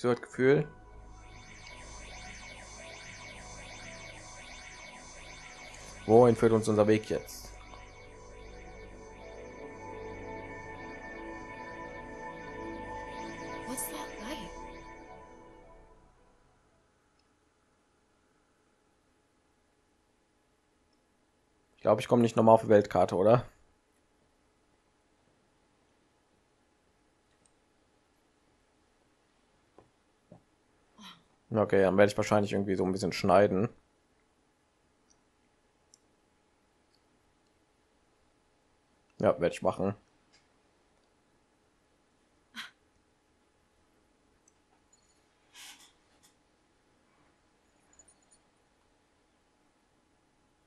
ich so das Gefühl. Wohin führt uns unser Weg jetzt? What's that light? Ich glaube, ich komme nicht nochmal auf die Weltkarte, oder? Okay, dann werde ich wahrscheinlich irgendwie so ein bisschen schneiden. Ja, werde ich machen.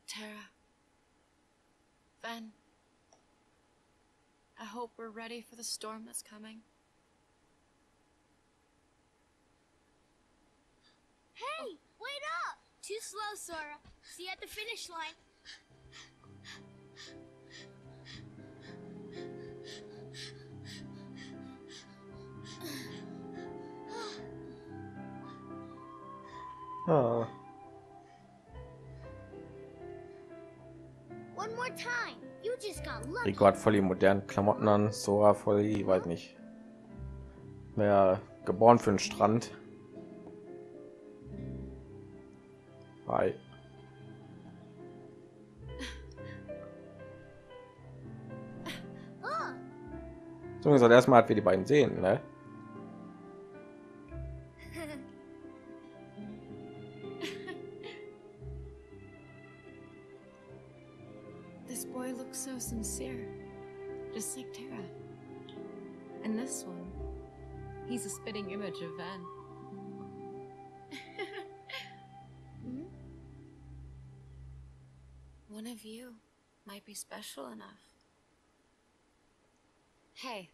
Tara, Van, I hope we're ready for the storm that's coming. Hey, wait up! Too slow, Sora. See you at the finish line. Oh. One more time. You just got lucky. Riku hat voll die modernen Klamotten an, Sora voll die, weiß nicht. Naja, geboren für den Strand. Hi. So, soll erstmal halt wir die beiden sehen, ne? This boy looks so sincere, just like Terra. And this one, he's a spitting image of Van. One of you might be special enough. Hey,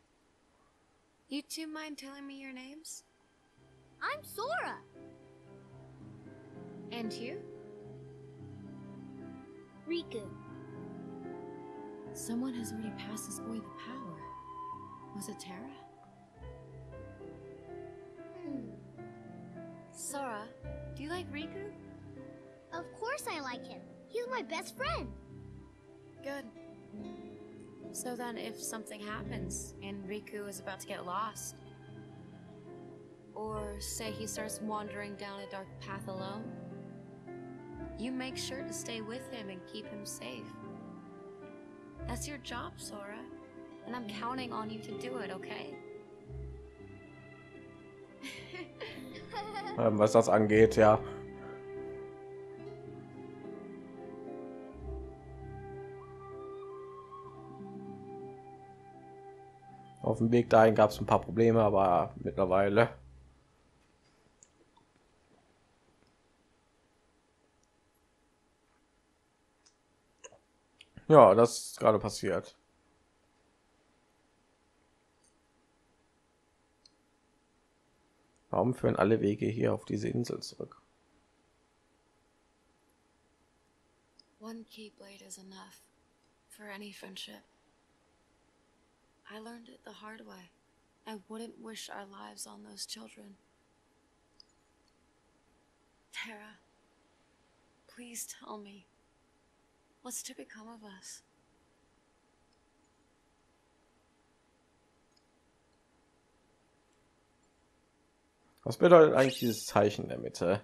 you two mind telling me your names? I'm Sora. And you? Riku. Someone has already passed this boy the power. Was it Tara? Sora, do you like Riku? Of course I like him. He's my best friend. Good. So then if something happens and Riku is about to get lost, or say he starts wandering down a dark path alone, you make sure to stay with him and keep him safe. That's your job, Sora, and I'm counting on you to do it, okay? Was das angeht, ja. Auf dem Weg dahin gab es ein paar Probleme, aber mittlerweile ja, das ist gerade passiert. Warum führen alle Wege hier auf diese Insel zurück? One Keyblade is enough for any friendship. I learned it the hard way. I wouldn't wish our lives on those children. Tara, please tell me, what's to become of us? Was bedeutet eigentlich dieses Zeichen in der Mitte?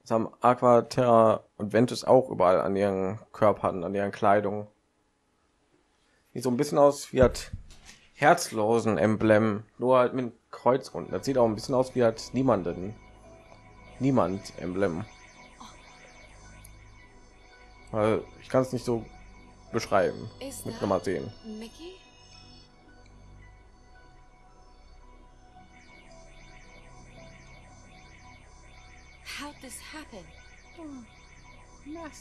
Das haben Aqua, Terra und Ventus auch überall an ihren Körpern, an ihren Kleidung. Sieht so ein bisschen aus wie hat herzlosen Emblem, nur halt mit Kreuz unten. Das sieht auch ein bisschen aus wie hat niemand Emblem. Also ich kann es nicht so beschreiben. Muss noch mal sehen. Mickey? How this happen? Oh,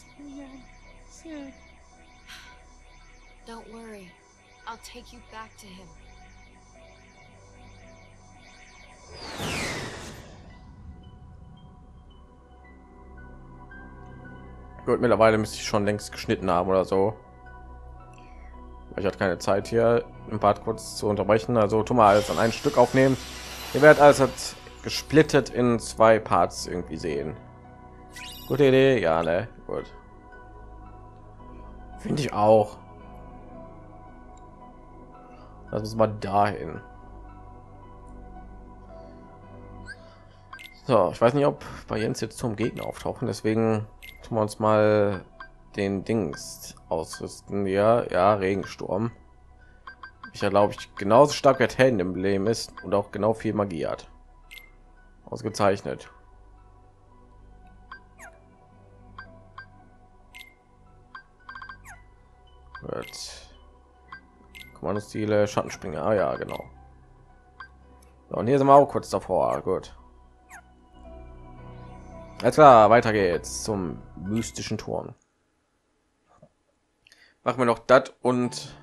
don't worry. I'll take you back to him. Gut, mittlerweile müsste ich schon längst geschnitten haben oder so. Ich hatte keine Zeit hier im Part kurz zu unterbrechen, also tu mal alles an ein Stück aufnehmen. Ihr werdet alles gesplittet in zwei Parts irgendwie sehen. Gute Idee, ja, ne? Gut. Finde ich auch. Das muss man dahin. So, ich weiß nicht, ob bei Jens jetzt zum Gegner auftauchen, deswegen tun wir uns mal den Dings ausrüsten. Ja, ja, Regensturm. Ich erlaube ich genauso stark wie Heldenemblem ist und auch genau viel Magie hat. Ausgezeichnet. Gut. Kommandostile, Schattenspringer, ah, ja, genau. So, und hier sind wir auch kurz davor. Gut. Alles klar, weiter geht's zum mystischen Turm. Machen wir noch das und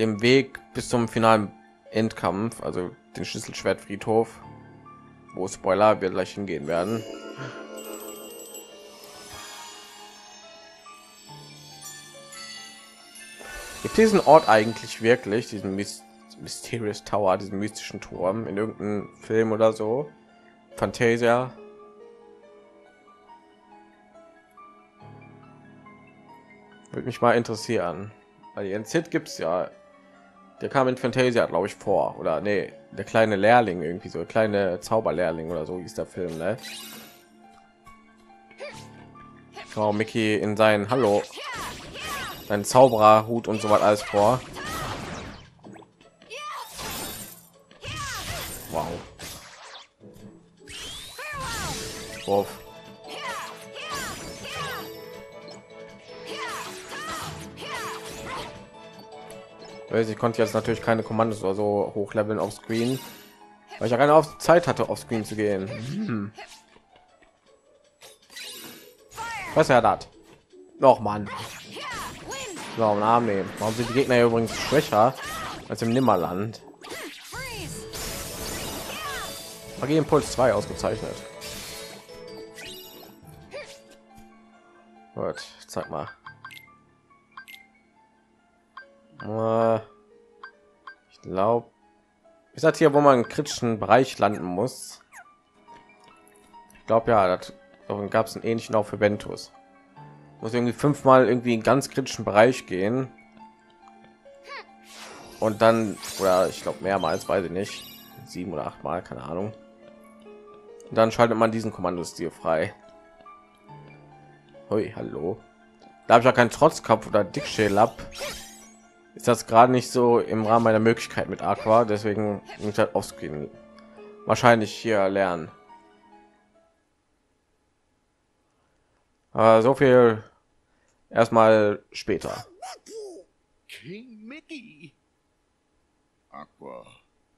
dem Weg bis zum finalen Endkampf, also den Schlüsselschwertfriedhof, wo Spoiler wir gleich hingehen werden. Gibt diesen Ort eigentlich wirklich, diesen Mysterious Tower, diesen mystischen Turm in irgendeinem Film oder so? Fantasia. Würde mich mal interessieren. Weil die NZ gibt es ja. Der kam in Fantasia, glaube ich, vor. Oder nee, der kleine Lehrling irgendwie so. Der kleine Zauberlehrling oder so hieß der Film, ne? Schau, Mickey in seinen Hallo. Sein Zaubererhut und so was alles vor. Wow. Auf. Ich konnte jetzt natürlich keine Kommandos oder so hochleveln auf Screen, weil ich ja keine Zeit hatte, auf Screen zu gehen. Was er hat? Noch Mann. So, einen Arm nehmen. Warum sind die Gegner hier übrigens schwächer als im Nimmerland? Magie Impuls 2 ausgezeichnet. Gut, zeig mal. Ich glaube, ich sagte hier, wo man im kritischen Bereich landen muss. Ich glaube ja, darum gab es einen ähnlichen auch für Ventus. Muss irgendwie fünfmal irgendwie in ganz kritischen Bereich gehen und dann, oder ich glaube mehrmals, weiß ich nicht, 7 oder 8 Mal, keine Ahnung. Und dann schaltet man diesen Kommandostil frei. Hui, hallo. Da habe ich ja keinen Trotzkopf oder Dickschädel ab. Ist das gerade nicht so im Rahmen meiner Möglichkeit mit Aqua, deswegen muss ich halt aufscreen wahrscheinlich hier lernen. Aber so viel erstmal später. King Mickey. Aqua,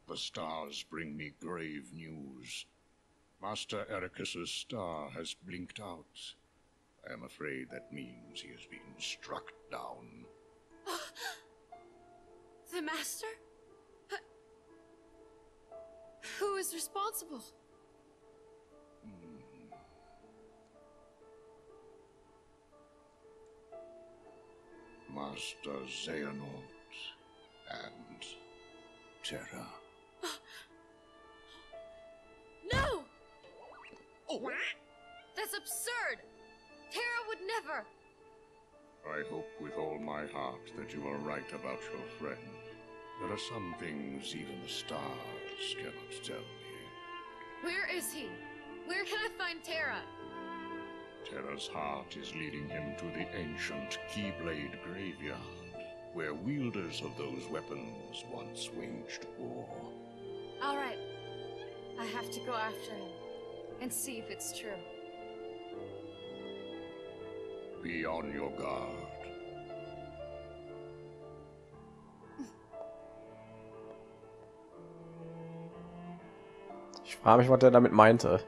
the stars bring me grave news. Master Ericus's star has blinked out. I am afraid that means he has been struck down. The master? Who is responsible? Master Xehanort and Terra. No! Oh. That's absurd! Tara would never. I hope with all my heart that you are right about your friend. There are some things even the stars cannot tell me. Where is he? Where can I find Tara? Tara's heart is leading him to the ancient Keyblade graveyard, where wielders of those weapons once waged war. All right. I have to go after him and see if it's true. Be on your guard. Ich frage mich, was er damit meinte.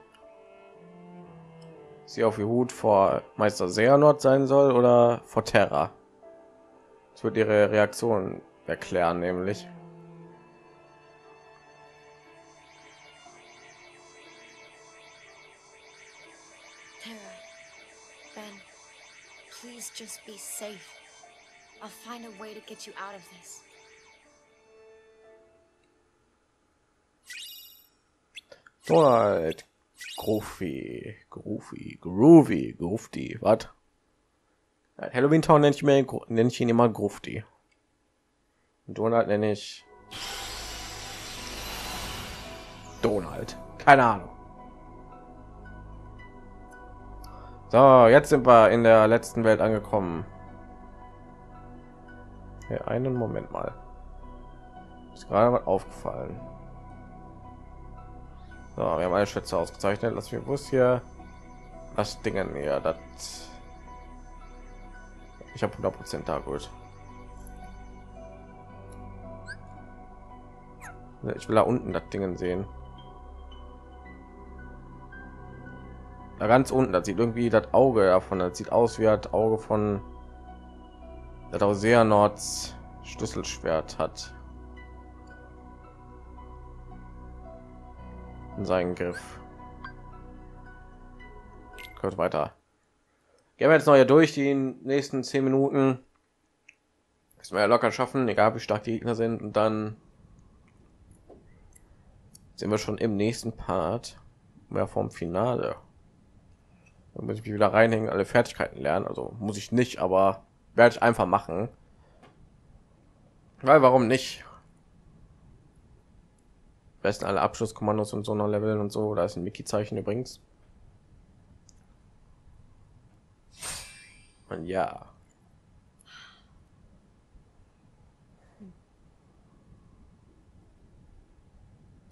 Sie auf ihr Hut vor Meister Xehanort sein soll oder vor Terra. Das wird ihre Reaktion erklären, nämlich. Just be safe. I'll find a way to get you out of this. Alright. Groovy. Was? Halloween Town nenne ich ihn immer Grufti. Donald nenne ich Donald. Keine Ahnung. So, jetzt sind wir in der letzten Welt angekommen. Ja, einen Moment mal. Ist gerade was aufgefallen. So, wir haben eine Schätze ausgezeichnet. Lass mich bloß hier das Ding näher. Das ich habe 100% da, gut. Ich will da unten das Ding sehen. Da ganz unten, das sieht irgendwie das Auge davon. Das sieht aus wie das Auge von das auch Xehanorts Schlüsselschwert hat. In seinen Griff. Gut, weiter. Gehen wir jetzt noch hier durch die nächsten 10 Minuten. Das wir ja locker schaffen, egal wie stark die Gegner sind. Und dann sind wir schon im nächsten Part, mehr vom Finale. Da muss ich mich wieder reinhängen, alle Fertigkeiten lernen. Also muss ich nicht, aber werde ich einfach machen. Weil warum nicht? Am besten alle Abschlusskommandos und so noch leveln und so. Da ist ein Mickey-Zeichen übrigens. Und ja.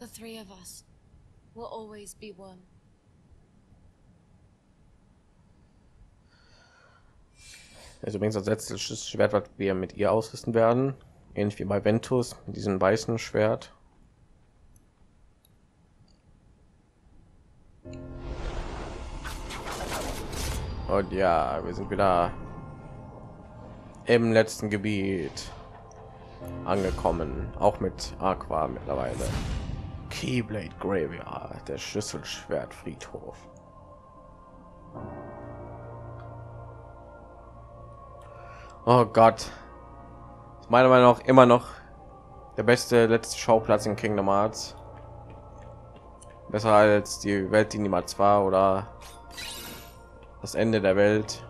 The three of us will always be one. Das ist übrigens das letzte Schwert, was wir mit ihr ausrüsten werden. Ähnlich wie bei Ventus mit diesem weißen Schwert. Und ja, wir sind wieder im letzten Gebiet angekommen, auch mit Aqua mittlerweile. Keyblade Graveyard, der Schlüsselschwertfriedhof. Oh Gott, ist meiner Meinung nach immer noch der beste letzte Schauplatz in Kingdom Hearts. Besser als die Welt, die niemals war, oder das Ende der Welt.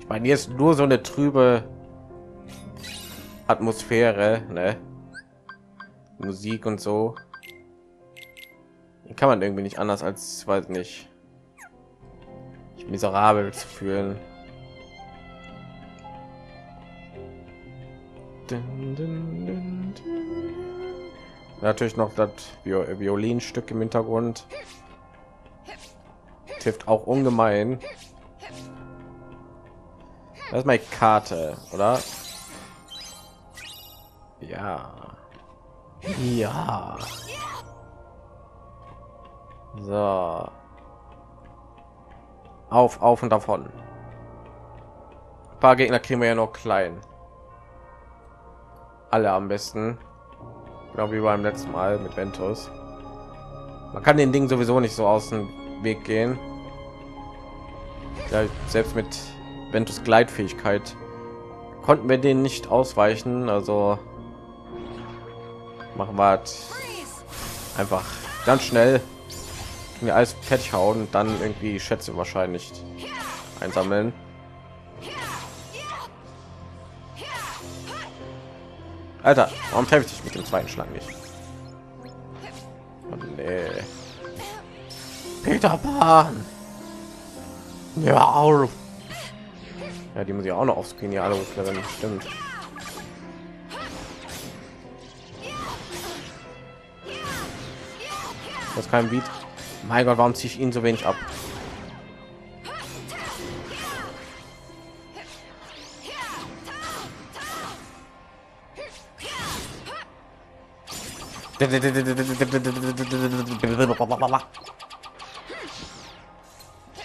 Ich meine, hier ist nur so eine trübe Atmosphäre, ne? Musik und so. Hier kann man irgendwie nicht anders als, weiß nicht, sich miserabel zu fühlen. Dun, dun, dun, dun. Natürlich noch das Violinstück im Hintergrund. Hilft auch ungemein. Das ist meine Karte, oder? Ja. Ja. So. Auf und davon. Ein paar Gegner kriegen wir ja noch klein. Alle am besten. Genau wie beim letzten Mal mit Ventus. Man kann den Ding sowieso nicht so aus dem Weg gehen. Ja, selbst mit Ventus Gleitfähigkeit konnten wir den nicht ausweichen. Also machen wir einfach ganz schnell mir alles fertig hauen und dann irgendwie Schätze wahrscheinlich einsammeln. Alter, warum treffe ich dich mit dem zweiten Schlag nicht? Oh, nee. Peter Pan! Ja, ja, die muss ich auch noch aufs Geniale hochleveln, stimmt. Das ist kein Beat. Mein Gott, warum ziehe ich ihn so wenig ab?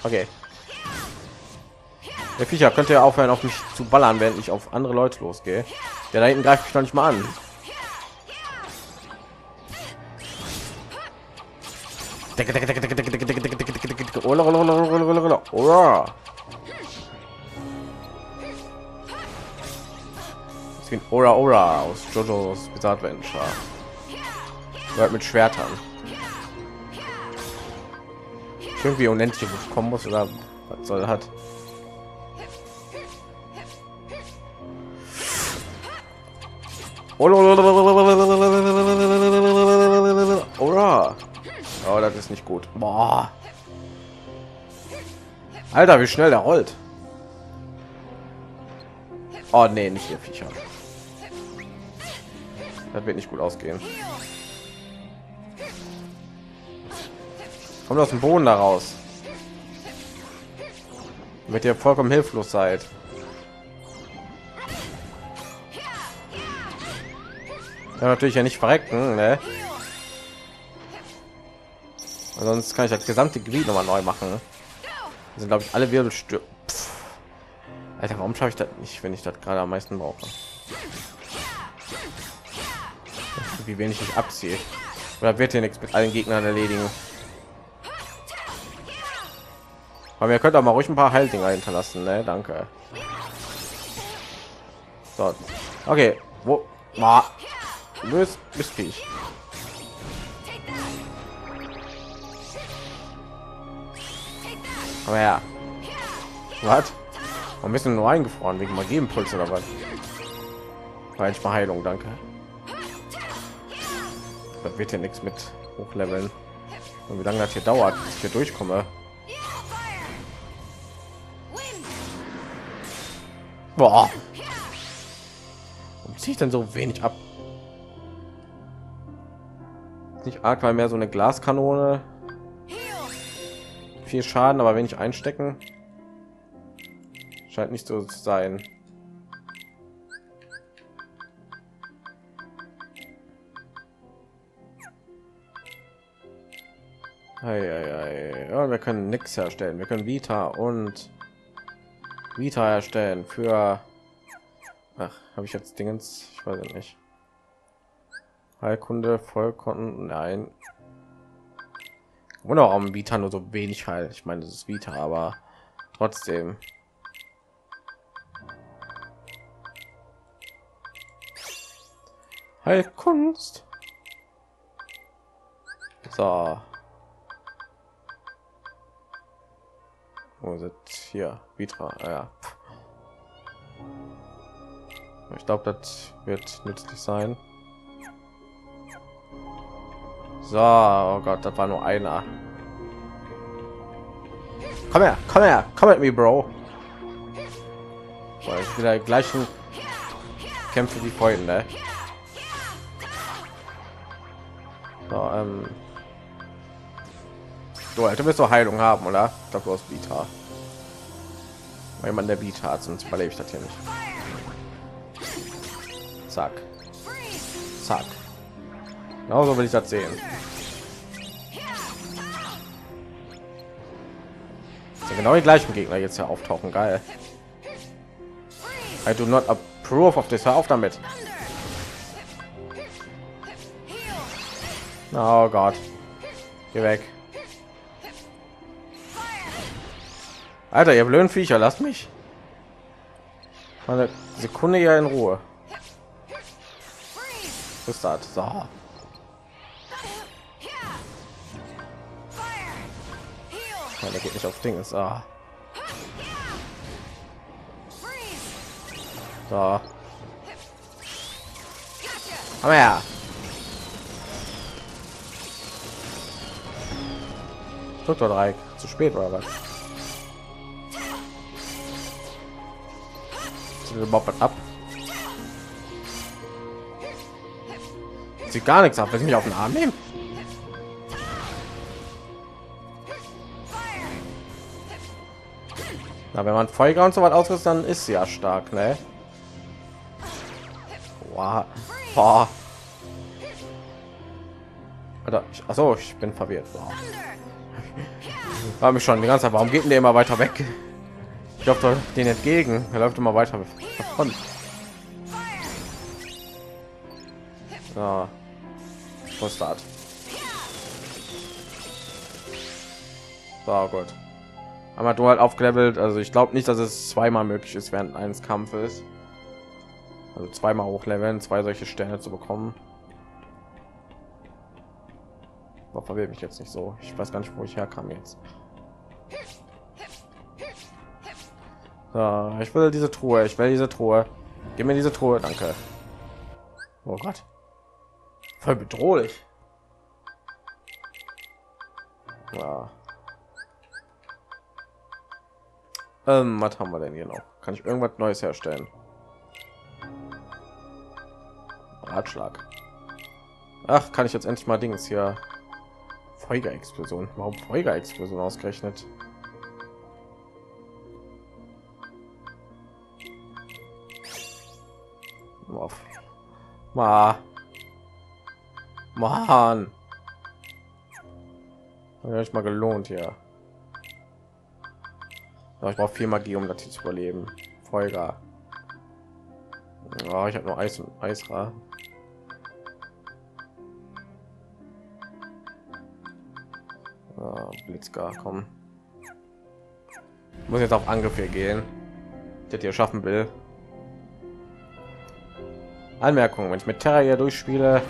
Okay. Der Viecher könnte ja aufhören, auf mich zu ballern, wenn ich auf andere Leute losgehe. Der da hinten greift mich noch nicht mal an. Ist wie ein Ora Ora aus JoJo's Bizarre Adventure. Halt mit Schwertern. Irgendwie unendliche Kombos oder was soll hat. Ora. Oh, das ist nicht gut. Boah. Alter, wie schnell der rollt. Oh nee, nicht ihr Viecher. Das wird nicht gut ausgehen. Kommt aus dem Boden da raus. Damit ihr vollkommen hilflos seid. Kann natürlich ja nicht verrecken, ne? Sonst kann ich das gesamte Gebiet nochmal neu machen. Das sind glaube ich alle Wirbelstürme. Alter, warum schaffe ich das nicht, wenn ich das gerade am meisten brauche? Wie wenig ich abziehe. Oder wird hier nichts mit allen Gegnern erledigen? Aber ihr könnt auch mal ruhig ein paar Heildinger hinterlassen, ne? Danke. So. Okay, wo war löst Mistviech. Aber ja. Was? Ein bisschen nur eingefroren wegen Magieimpuls oder was? Weil ich mal Heilung, danke. Das wird ja nichts mit Hochleveln. Und wie lange das hier dauert, bis ich hier durchkomme. Boah. Warum ziehe ich denn so wenig ab? Nicht Aqua mehr so eine Glaskanone. Viel Schaden, aber wenig einstecken. Scheint nicht so zu sein. Ja, wir können nichts herstellen. Wir können Vita erstellen für... Ach, habe ich jetzt Dingens? Ich weiß nicht. Heilkunde, Vollkonten, nein. Wunder, warum Vita nur so wenig Heil. Ich meine, das ist Vita, aber trotzdem. Heilkunst. So. Wo ist hier? Vita, ja. Ich glaube, das wird nützlich sein. So, oh Gott, das war nur einer. Komm her, komm her, komm mit mir, Bro. Boah, ich wieder gleichen Kämpfe wie vorhin, ne? So, du, Alter, willst du Heilung haben, oder? Ich glaube, du hast Vita. Weil man der Vita hat, sonst überlebe ich das hier nicht. Zack. Zack. Genauso will ich das sehen. Das sind genau die gleichen Gegner jetzt hier auftauchen, geil. I do not approve of this. Hör auf damit. Oh Gott. Geh weg. Alter, ihr blöden Viecher, lasst mich mal eine Sekunde ja in Ruhe. Was ist das? So. Der geht nicht auf Ding ist. Ah. So. Aber ja. Dr. Dreieck. Zu spät oder was? Sie überhaupt was ab. Sieht gar nichts ab, wenn ich mich auf den Arm nehmen. Na, wenn man Feuer und so was ausrüstet, dann ist sie ja stark, ne? Wow. Boah. Alter, achso, ich bin verwirrt. Wow. War mich schon die ganze Zeit. Warum geht denn der immer weiter weg? Ich hoffe, den entgegen. Er läuft immer weiter davon. Ja. Start. So, gut. Aber du halt aufgelevelt, also ich glaube nicht, dass es zweimal möglich ist während eines Kampfes. Also zweimal hochleveln, 2 solche Sterne zu bekommen. Aber verwirrt mich jetzt nicht so. Ich weiß gar nicht, wo ich herkam jetzt. So, ich will diese Truhe. Ich will diese Truhe. Gib mir diese Truhe, danke. Oh Gott. Voll bedrohlich. Ja. Was haben wir denn hier noch? Kann ich irgendwas Neues herstellen? Ratschlag. Ach, kann ich jetzt endlich mal Dings hier? Feuerexplosion. Warum Feuerexplosion ausgerechnet? Mann, habe ich mal gelohnt hier. Ich brauche 4 Magie, um das hier zu überleben. Folger. Oh, ich habe nur Eis und Eisra. Oh, Blitzgar, komm. Ich muss jetzt auf Angriff hier gehen. Das hier schaffen will. Anmerkung, wenn ich mit Terra hier durchspiele,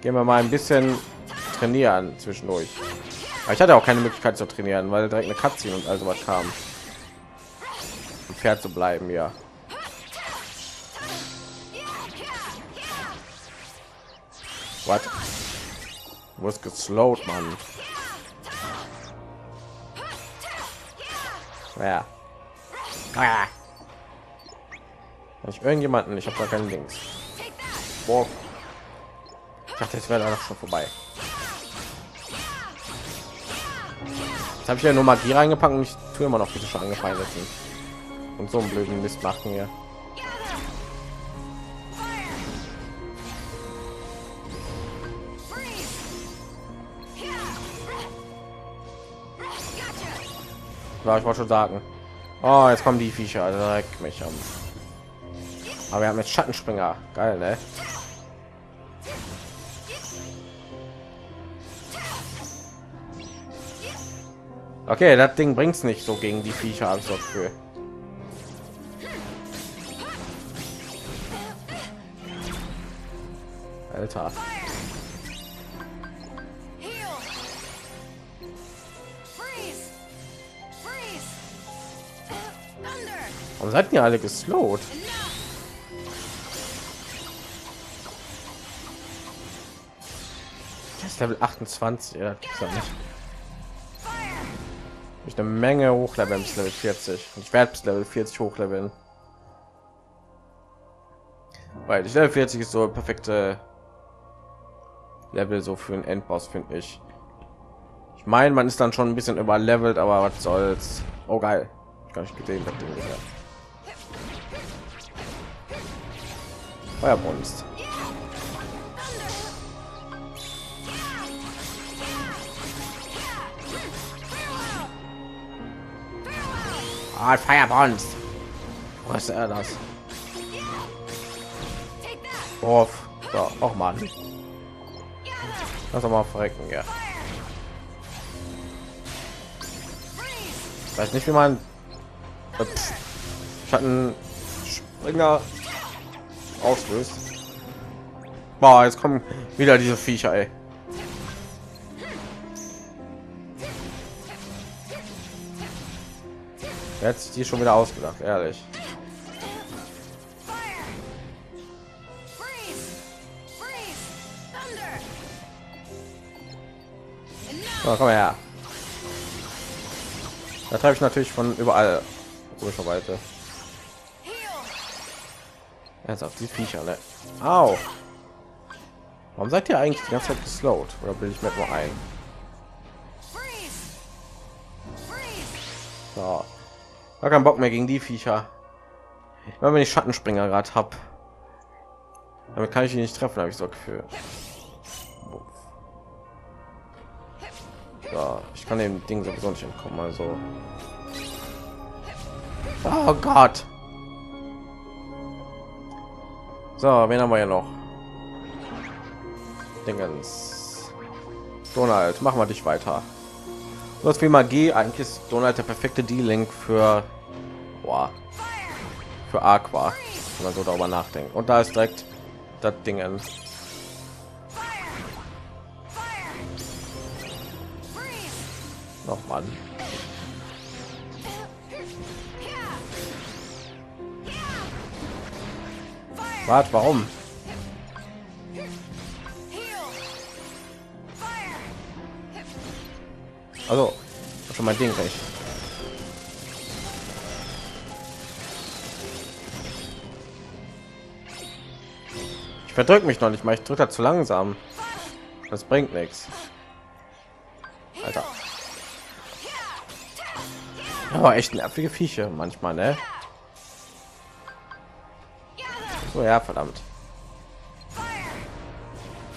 gehen wir mal ein bisschen trainieren zwischendurch. Aber ich hatte auch keine Möglichkeit zu trainieren, weil direkt eine Cutscene und also was kam. Um fair zu bleiben, ja. Was? Du wirst geslowt, Mann. Ja. Ah. Ich irgendjemanden, ich habe da keinen Dings. Boah. Ich dachte, jetzt wäre da noch schon vorbei. Jetzt habe ich ja nur Magie reingepackt und ich tue immer noch bitte schon angefeindet sind. Und so einen blöden Mist machen wir. Ja, ich wollte schon sagen. Oh, jetzt kommen die Viecher direkt mich an. Aber wir haben jetzt Schattenspringer, geil, ne? Okay, das Ding bringt's nicht so gegen die Viecher, habe ich das Gefühl. Alter. Warum seid ihr alle geslowt? Level 28, ja, gibt's ja nicht. Ich eine Menge hochleveln bis Level 40. Und ich werde bis Level 40 hochleveln. Weil ich Level 40 ist so perfekte Level so für einen Endboss, finde ich. Ich meine, man ist dann schon ein bisschen überlevelt, aber was soll's. Oh geil. Ich kann nicht gesehen, was den gehört. Feuerbrunst. Oh, Fireballs. Was ist das? Oh, so, auch mal. Lass mal verrecken, ja. Ich weiß nicht, wie man Schattenspringer auslöst. Boah, jetzt kommen wieder diese Viecher, ey. Jetzt die schon wieder ausgedacht, ehrlich. So, komm her. Da treibe ich natürlich von überall, wo ich verwalte. Jetzt auf die Viecher, ne? Au. Warum seid ihr eigentlich die ganze Zeit geslowt? Oder bin ich mir nur ein? So. Gar keinen Bock mehr gegen die Viecher. Wenn ich Schattenspringer gerade habe, damit kann ich ihn nicht treffen, habe ich so Gefühl. Ja, ich kann dem Ding sowieso nicht entkommen, also. Oh Gott. So, wen haben wir ja noch? Dingens. Donald, machen wir dich weiter. Was viel Magie, eigentlich ist Donald der perfekte D-Link für Aqua. oder so darüber nachdenken. Und da ist direkt das Ding an. Noch mal. Warte, warum? Also, schon mein Ding recht. Ich verdrück mich noch nicht mal, ich drücke da zu langsam. Das bringt nichts. Alter. Aber echt nervige Viecher manchmal, ne? So, ja, verdammt.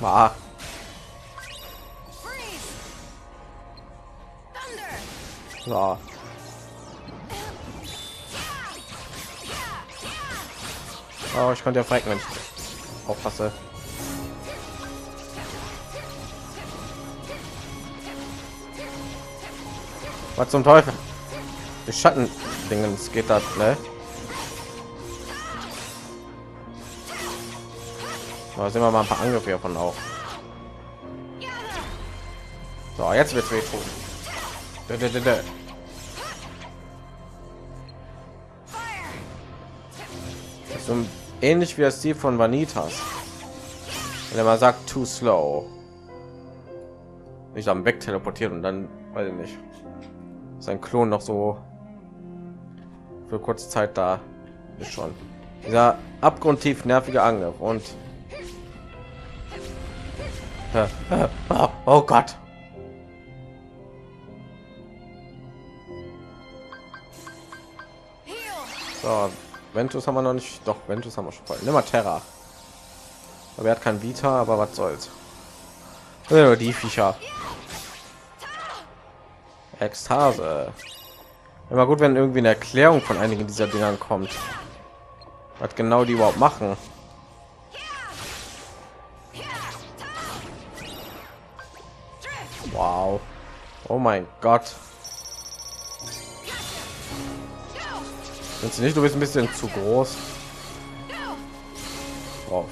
Ah. So. Oh, ich konnte ja frecken, wenn ich aufpasse. Was zum Teufel? Die Schatten-Dingens geht das, ne? Da sind wir mal ein paar Angriffe davon auch. So, jetzt wird's wehtun. So ähnlich wie das Stil von Vanitas, wenn er mal sagt too slow, nicht am weg teleportiert und dann weiß ich nicht, sein Klon noch so für kurze Zeit da ist, schon dieser abgrundtief nervige Angriff und oh Gott. So, Ventus haben wir noch nicht. Doch, Ventus haben wir schon voll. Nimm mal Terra. Aber er hat kein Vita, aber was soll's. Die Viecher. Ekstase. Immer gut, wenn irgendwie eine Erklärung von einigen dieser Dingern kommt. Was genau die überhaupt machen. Wow. Oh mein Gott. Nicht, du bist ein bisschen zu groß. Wow.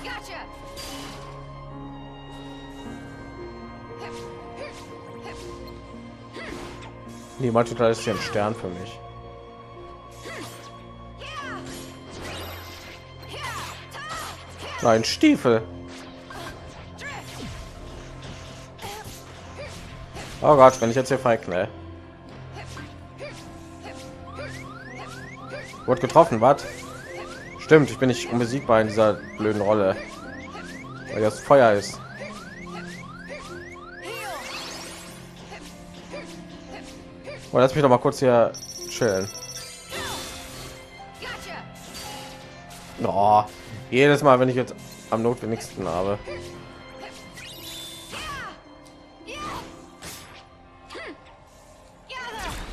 Nee, manchmal ist hier ein Stern für mich. Nein, Stiefel. Oh Gott, wenn ich jetzt hier feig, ne? Wurde getroffen, was? Stimmt, ich bin nicht unbesiegbar in dieser blöden Rolle, weil das Feuer ist. Oh, lass mich doch mal kurz hier chillen. Oh, jedes Mal, wenn ich jetzt am notwendigsten habe.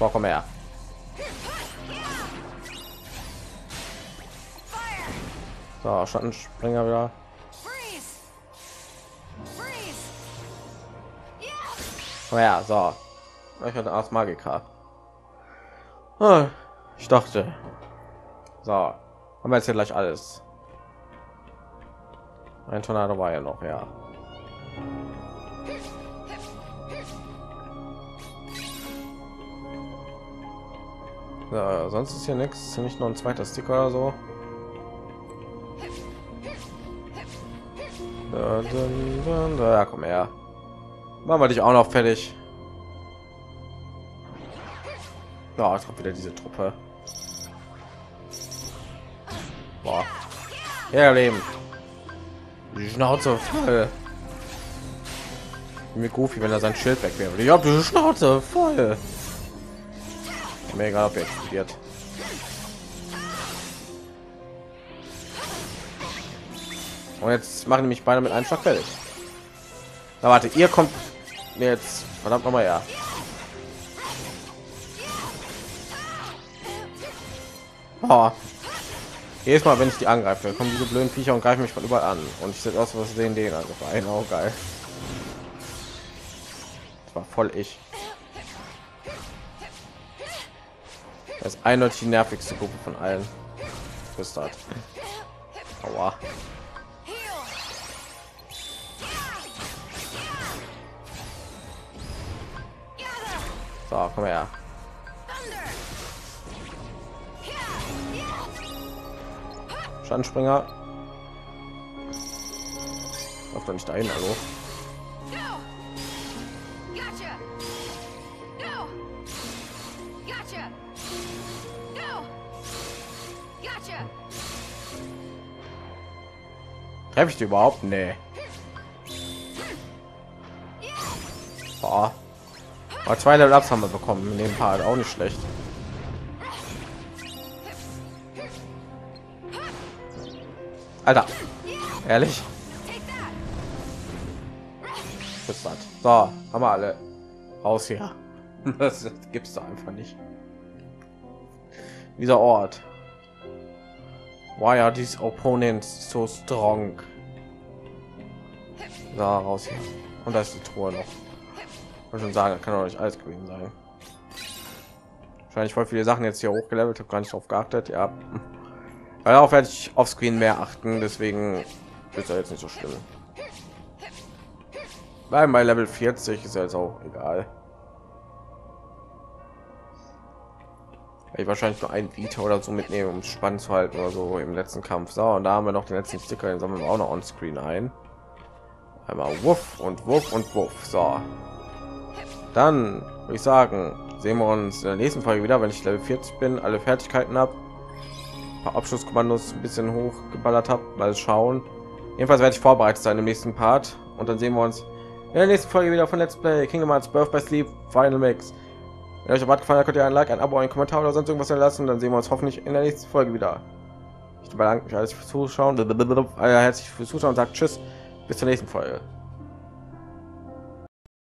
Oh, komm her. So, Schattenspringer wieder. Oh ja, so. Ich hatte Ars Magica. Ah, ich dachte. So, haben wir jetzt hier gleich alles. Ein Tornado war ja noch, ja. So, sonst ist hier nichts, nicht nur ein zweiter Sticker oder so. Ja, komm her. Machen wir dich auch noch fertig. Ja, jetzt kommt wieder diese Truppe. Boah. Ja, Leben. Die Schnauze voll. Mir Goofy, wenn er sein Schild weg wäre. Ich hab die Schnauze voll. Mir egal, ob er explodiert. Und jetzt machen die mich beinahe mit einem Schlag fertig. Na warte, ihr kommt jetzt verdammt nochmal her. Oh. Jedes Mal, wenn ich die angreife, kommen diese blöden Viecher und greifen mich von überall an. Und ich sehe aus, was sehen den also ein. Oh, geil. Das war voll ich. Das ist eindeutig die nervigste Gruppe von allen. Bis Aua. So, komm her. Schanspringer. Lauf doch nicht dahin, hallo. Treffe ich die überhaupt? Nee. Boah. Aber 2 Level-Ups haben wir bekommen. In dem Part auch nicht schlecht. Alter. Ehrlich? Was ist das? So, haben wir alle. Raus hier. Das gibt's da einfach nicht. Dieser Ort. Why are these opponents so strong? So, raus hier. Und da ist die Truhe noch. Ich wollte schon sagen, das kann doch nicht alles gewesen sein. Wahrscheinlich voll viele Sachen jetzt hier hochgelevelt, habe gar nicht drauf geachtet. Ja, weil auch werde ich auf Screen mehr achten, deswegen ist ja jetzt nicht so schlimm. Bleiben bei Level 40 ist ja jetzt auch egal. Ich wahrscheinlich nur ein Vita oder so mitnehmen, um es spannend zu halten oder so im letzten Kampf. So, und da haben wir noch den letzten Sticker, den sammeln wir auch noch on Screen ein. Einmal wuff und wuff und wuff. So, dann würde ich sagen, sehen wir uns in der nächsten Folge wieder, wenn ich Level 40 bin, alle Fertigkeiten habe, paar Abschlusskommandos ein bisschen hochgeballert habe, mal schauen. Jedenfalls werde ich vorbereitet sein im nächsten Part und dann sehen wir uns in der nächsten Folge wieder von Let's Play Kingdom Hearts Birth by Sleep Final Mix. Wenn euch aber gefallen hat, könnt ihr ein Like, ein Abo, einen Kommentar oder sonst irgendwas hinterlassen. Dann sehen wir uns hoffentlich in der nächsten Folge wieder. Ich bedanke mich alles fürs Zuschauen, herzlich fürs Zuschauen und sagt Tschüss, bis zur nächsten Folge.